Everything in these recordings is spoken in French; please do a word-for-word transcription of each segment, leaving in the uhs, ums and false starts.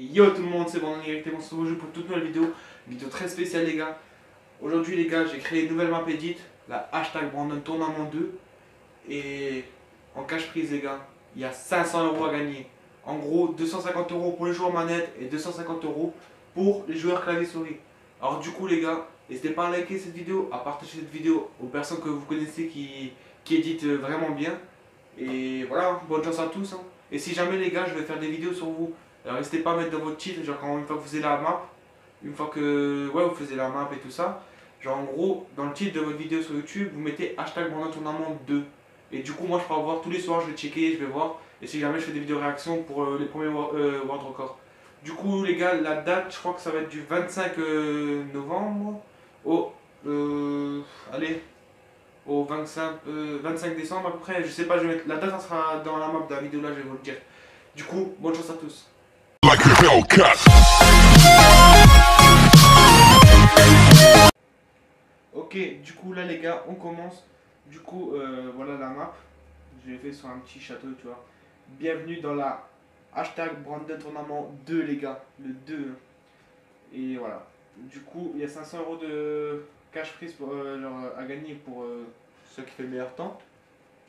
Yo tout le monde, c'est Brandon Y T B, on se retrouve pour toute nouvelle vidéo, une vidéo très spéciale les gars. Aujourd'hui les gars, j'ai créé une nouvelle map edit, la hashtag Brandon Tournament deux. Et en cash prise les gars, il y a cinq cents euros à gagner. En gros, deux cent cinquante euros pour les joueurs manette et deux cent cinquante euros pour les joueurs clavier souris. Alors du coup les gars, n'hésitez pas à liker cette vidéo, à partager cette vidéo aux personnes que vous connaissez qui, qui éditent vraiment bien. Et voilà, bonne chance à tous hein. Et si jamais les gars, je vais faire des vidéos sur vous. Alors n'hésitez pas à mettre dans votre titre, genre quand une fois que vous faisiez la map, une fois que ouais, vous faisiez la map et tout ça, genre en gros, dans le titre de votre vidéo sur YouTube, vous mettez hashtag Brandon Tournament deux. Et du coup, moi je pourrai voir tous les soirs, je vais checker, je vais voir. Et si jamais je fais des vidéos réactions pour euh, les premiers euh, World Records. Du coup, les gars, la date, je crois que ça va être du vingt-cinq euh, novembre au, euh, allez, au vingt-cinq, euh, vingt-cinq décembre à peu près. Je sais pas, je vais mettre la date, ça sera dans la map de la vidéo là, je vais vous le dire. Du coup, bonne chance à tous. Ok, du coup là les gars, on commence. Du coup, euh, voilà la map. Je l'ai fait sur un petit château, tu vois. Bienvenue dans la hashtag Brandon Tournament deux les gars, le deux. Et voilà. Du coup, il y a cinq cents euros de cash prise pour, euh, genre, à gagner pour euh, ceux qui fait le meilleur temps.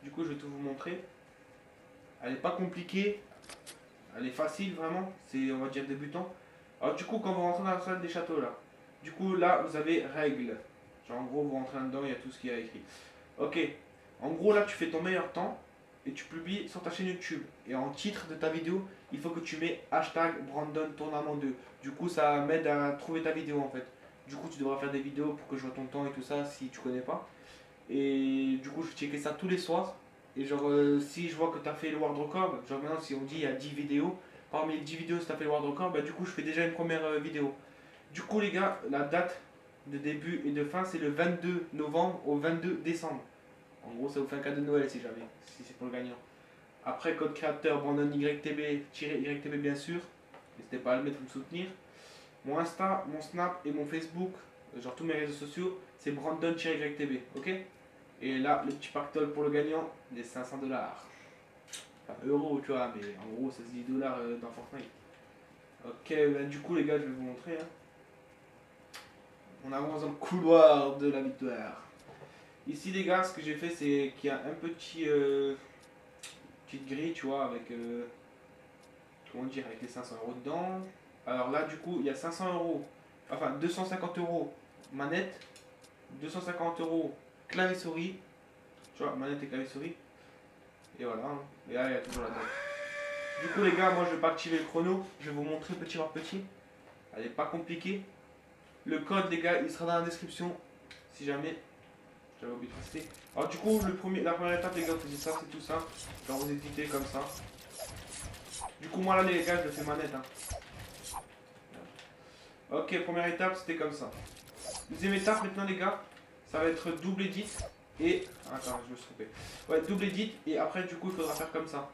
Du coup, je vais tout vous montrer. Elle est pas compliquée. Elle est facile vraiment, c'est on va dire débutant. Alors du coup quand vous rentrez dans la salle des châteaux là, du coup là vous avez règles. Genre en gros vous rentrez dedans, il y a tout ce qu'il y a écrit. Ok, en gros là tu fais ton meilleur temps et tu publies sur ta chaîne YouTube. Et en titre de ta vidéo, il faut que tu mets hashtag Brandon Tournament deux. Du coup ça m'aide à trouver ta vidéo en fait. Du coup tu devras faire des vidéos pour que je vois ton temps et tout ça si tu connais pas. Et du coup je vais checker ça tous les soirs. Et genre euh, si je vois que tu as fait le World Record, genre maintenant si on dit il y a dix vidéos, parmi les dix vidéos si tu as fait le World Record, bah du coup je fais déjà une première euh, vidéo. Du coup les gars, la date de début et de fin c'est le vingt-deux novembre au vingt-deux décembre. En gros ça vous fait un cadeau de Noël si jamais, si c'est pour le gagnant. Après code créateur Brandon Y T B Y T B bien sûr, n'hésitez pas à le mettre pour me soutenir. Mon Insta, mon Snap et mon Facebook, genre tous mes réseaux sociaux, c'est Brandon Y T B, ok? Et là, le petit pactole pour le gagnant, des cinq cents dollars. Enfin, euros, tu vois, mais en gros, ça se dit dollars euh, dans Fortnite. Ok, ben, du coup, les gars, je vais vous montrer. Hein. On avance dans le couloir de la victoire. Ici, les gars, ce que j'ai fait, c'est qu'il y a un petit. Euh, petite grille, tu vois, avec. Euh, comment dire, avec les cinq cents euros dedans. Alors là, du coup, il y a cinq cents euros. Enfin, deux cent cinquante euros manette. deux cent cinquante euros. Clavier souris, tu vois, manette et clavier souris, et voilà, hein. Et là il y a toujours la date. Du coup les gars, moi je vais pas activer le chrono, je vais vous montrer petit par petit, elle est pas compliquée. Le code les gars, il sera dans la description, si jamais, j'avais oublié de rester. Alors du coup, le premier, la première étape les gars, vous faites ça, c'est tout simple, genre vous éditez comme ça. Du coup moi là les gars, je le fais manette. Hein. Ok, première étape, c'était comme ça. Deuxième étape maintenant les gars, ça va être double edit et... Attends, je me suis trompé. Ouais, double edit et après du coup il faudra faire comme ça.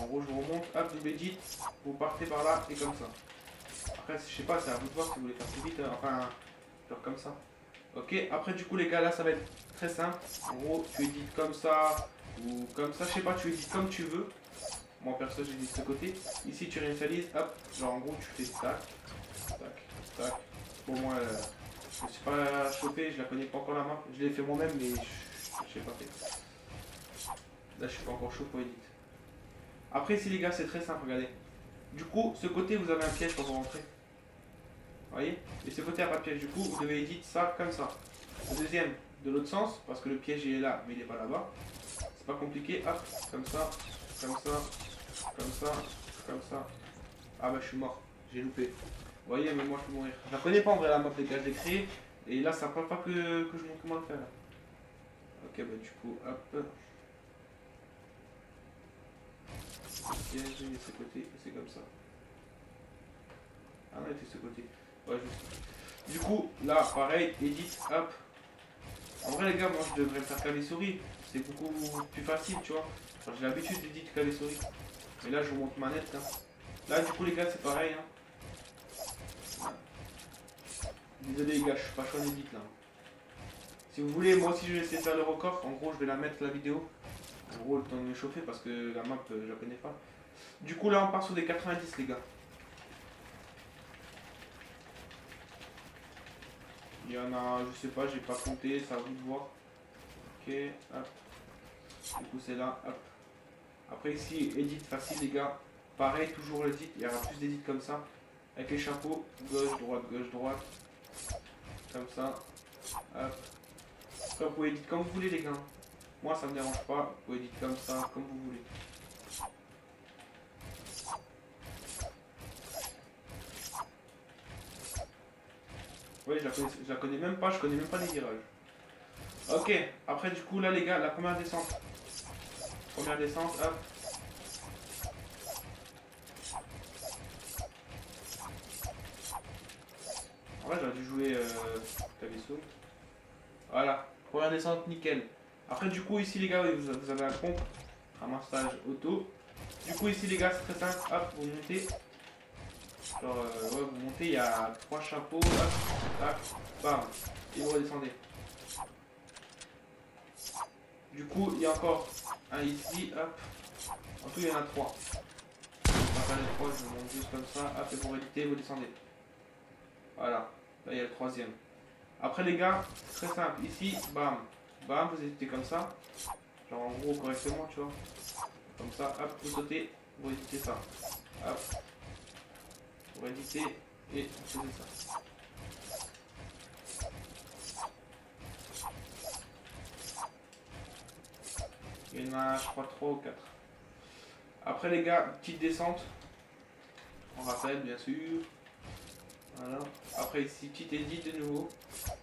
En gros je vous remonte, hop, double edit, vous partez par là et comme ça. Après je sais pas, c'est à vous de voir si vous voulez faire plus vite, hein. Enfin, genre comme ça. Ok, après du coup les gars là ça va être très simple. En gros tu édites comme ça ou comme ça, je sais pas, tu édites comme tu veux. Moi perso j'édite de ce côté. Ici tu réinitialises, hop, genre en gros tu fais tac, tac, tac. Pour moi... Euh... Je ne suis pas chopé, je la connais pas encore la main. Je l'ai fait moi-même, mais je sais pas fait. Là, je suis pas encore chaud pour edit. Après, ici, les gars, c'est très simple, regardez. Du coup, ce côté, vous avez un piège quand vous rentrez. Vous voyez? Et ce côté, il n'y a pas de piège. Du coup, vous devez edit ça comme ça. Le deuxième, de l'autre sens, parce que le piège, il est là, mais il n'est pas là-bas. C'est pas compliqué. Hop, comme ça, comme ça, comme ça, comme ça. Ah, bah, je suis mort. J'ai loupé. Vous voyez, mais moi je peux mourir. Je la connais pas en vrai la map les gars, je l'ai créée. Et là ça ne parle pas que, que je montre comment le faire. Ok, bah du coup, hop. Ok, je vais de ce côté, c'est comme ça. Ah, on était de ce côté. Ouais, juste. Du coup, là, pareil, edit, hop. En vrai les gars, moi je devrais faire clavier souris. C'est beaucoup plus facile, tu vois. Enfin, j'ai l'habitude d'éditer clavier souris. Mais là je vous montre manette. Hein. Là du coup les gars, c'est pareil. Hein. Désolé les gars, je suis pas chaud en edit là. Si vous voulez, moi aussi je vais essayer de faire le record. En gros, je vais la mettre la vidéo. En gros, le temps de me chauffer parce que la map, je la connais pas. Du coup, là, on part sur des quatre-vingt-dix les gars. Il y en a, je sais pas, j'ai pas compté, c'est à vous de voir. Ok, hop. Du coup, c'est là, hop. Après, ici, edit facile, les gars. Pareil, toujours l'edit. Il y aura plus d'edit comme ça. Avec les chapeaux. Gauche, droite, gauche, droite. Comme ça. Hop. Après, vous pouvez edit comme vous voulez, les gars. Moi, ça me dérange pas. Vous pouvez edit comme ça, comme vous voulez. Oui, je la, connais, je la connais même pas, je connais même pas les virages. Ok, après du coup là les gars, la première descente. Première descente, hop. En vrai j'aurais dû jouer euh, Cabesso. Voilà, première descente, nickel. Après du coup ici les gars, vous, vous avez la pompe, ramassage auto. Du coup ici les gars, c'est très simple, hop, vous montez. Genre, euh, ouais, vous montez, il y a trois chapeaux, hop, hop, bam, et vous redescendez. Du coup, il y a encore un ici, hop, en tout, il y en a trois. On va faire les trois, je vous monte juste comme ça, hop, et pour éditer, vous descendez. Voilà, là, il y a le troisième. Après, les gars, c'est très simple, ici, bam, bam, vous éditez comme ça, genre en gros, correctement, tu vois, comme ça, hop, vous sautez, vous éditez ça, hop. Pour éditer et on faisait ça. Il y en a je crois trois ou quatre. Après les gars, petite descente. On rappelle bien sûr. Voilà. Après ici, petite edit de nouveau.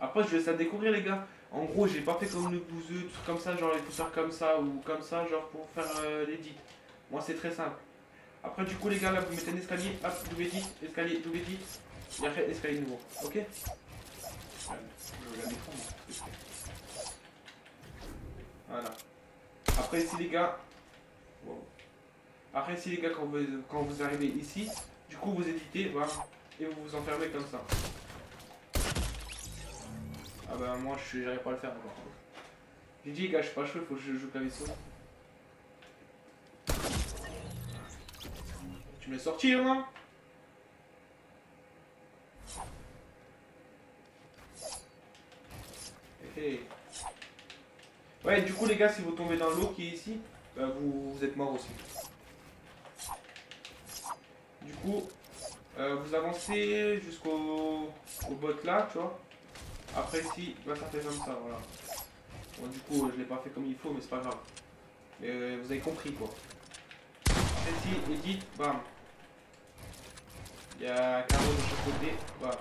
Après je laisse à découvrir les gars. En gros j'ai pas fait comme le bouseux, tout comme ça, genre les pousseurs comme ça ou comme ça, genre pour faire euh, l'édit. Moi c'est très simple. Après du coup les gars là vous mettez un escalier, hop, double edit, escalier, double edit, et après escalier nouveau, ok? Voilà. Après ici les gars, wow. Après ici les gars quand vous, quand vous arrivez ici, du coup vous éditez, voilà, et vous vous enfermez comme ça. Ah bah moi je j'arrive pas à le faire. J'ai dit les gars je suis pas chaud, il faut que je joue Cabesso. Tu me l'as sorti, hein? Hey. Ouais, du coup, les gars, si vous tombez dans l'eau qui est ici, bah, vous, vous êtes mort aussi. Du coup, euh, vous avancez jusqu'au au bot là, tu vois. Après, si, bah, ça fait comme ça, voilà. Bon, du coup, je l'ai pas fait comme il faut, mais c'est pas grave. Mais euh, vous avez compris, quoi. Ici, edit, bam. Il y a carreau de chaque côté, bam.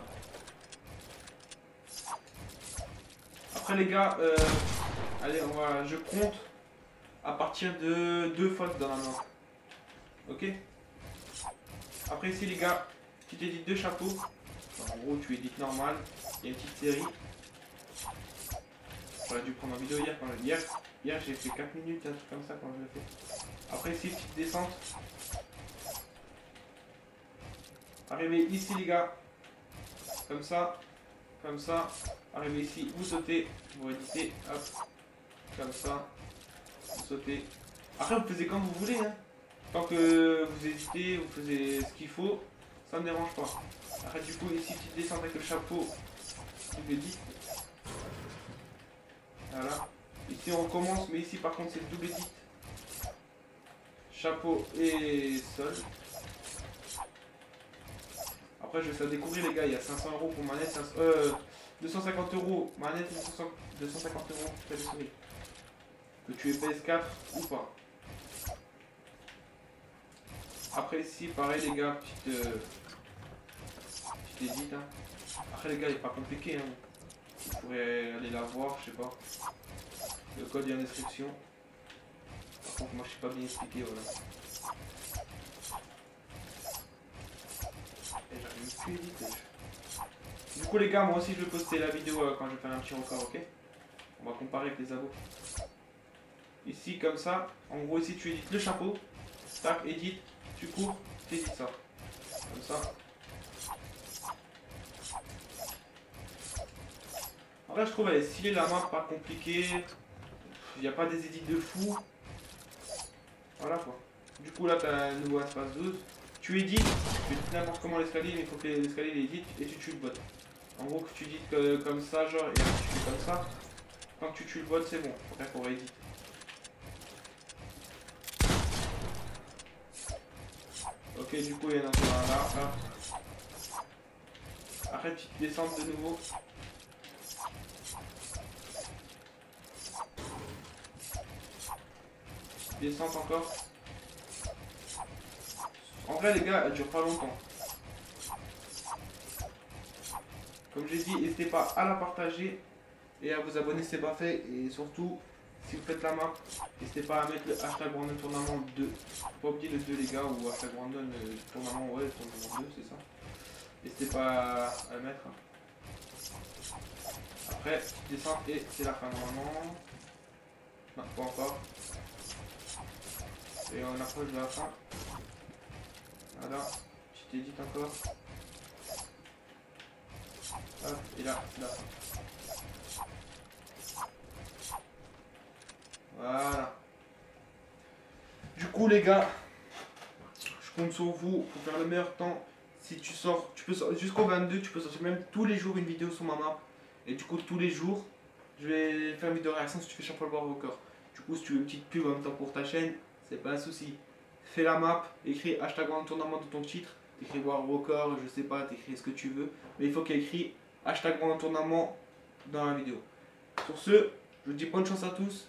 Après les gars, euh, allez, on va, je compte à partir de deux fautes dans la main. Ok. Après ici les gars, tu t'édites deux chapeaux. Enfin, en gros, tu édites normal. Il y a une petite série. J'aurais dû prendre en vidéo hier quand je hier. Hier j'ai fait quatre minutes, un truc comme ça quand je l'ai fait. Après ici, petite descente. Arrivez ici les gars. Comme ça. Comme ça. Arrivez ici, vous sautez. Vous réditez. Hop. Comme ça. Vous sautez. Après vous faites comme vous voulez. Hein. Tant que vous hésitez, vous faites ce qu'il faut. Ça ne me dérange pas. Après du coup ici, petite descente avec le chapeau. Vous éditez. Voilà. Ici on recommence, mais ici par contre c'est le double edit. Chapeau et sol. Après je vais ça découvrir les gars, il y a cinq cents euros pour manette, cinq cents, euh, deux cent cinquante euros, manette deux cent cinquante euros, souris. Que tu es P S quatre ou pas. Après ici pareil les gars, petite, euh, petite edit. Hein. Après les gars il est pas compliqué, hein. Vous pourrez aller la voir, je sais pas. Le code est en description. Par contre, moi je suis pas bien expliqué, voilà. Et j'arrive plus vite. Du coup, les gars, moi aussi je vais poster la vidéo euh, quand je vais faire un petit record, ok? On va comparer avec les abos. Ici, comme ça. En gros, ici tu édites le chapeau. Tac, édite, tu cours, tu édites ça. Comme ça. En vrai, je trouve elle est stylée la map, pas compliquée. Il n'y a pas des édits de fou. Voilà quoi. Du coup, là, tu as un nouveau espace douze. Tu édites, tu édites n'importe comment l'escalier, mais il faut que l'escalier l'édite et tu tues le bot. En gros, que tu dis que, comme ça, genre, et que tu fais comme ça, quand tu tues le bot, c'est bon. Après, faut rééditer. Ok, du coup, il y en a encore un là. Là. Arrête, tu te descends de nouveau. Descends encore. En vrai, les gars, elle dure pas longtemps. Comme j'ai dit, n'hésitez pas à la partager et à vous abonner si c'est pas fait. Et surtout, si vous faites la main, n'hésitez pas à mettre le hashtag Brandon Tournament deux. Faut pas oublier le deux, les gars, ou hashtag Brandon euh, Tournament, ouais, Tournament deux, c'est ça. N'hésitez pas à le mettre. Après, descends et c'est la fin normalement. Non, pas encore. Et on approche de la fin. Voilà, tu t'édites encore. Hop, et là, là. Voilà. Du coup, les gars, je compte sur vous pour faire le meilleur temps. Si tu sors, tu peux jusqu'au vingt-deux, tu peux sortir même tous les jours une vidéo sur ma map. Et du coup, tous les jours, je vais faire une vidéo réaction si tu fais chaque fois le voir au cœur. Du coup, si tu veux une petite pub en même temps pour ta chaîne, c'est pas un souci. Fais la map, écris hashtag Brandon Tournament dans ton titre, t'écris voir record, je sais pas, t'écris ce que tu veux, mais il faut qu'il y ait écrit hashtag Brandon Tournament dans la vidéo. Sur ce, je vous dis bonne chance à tous.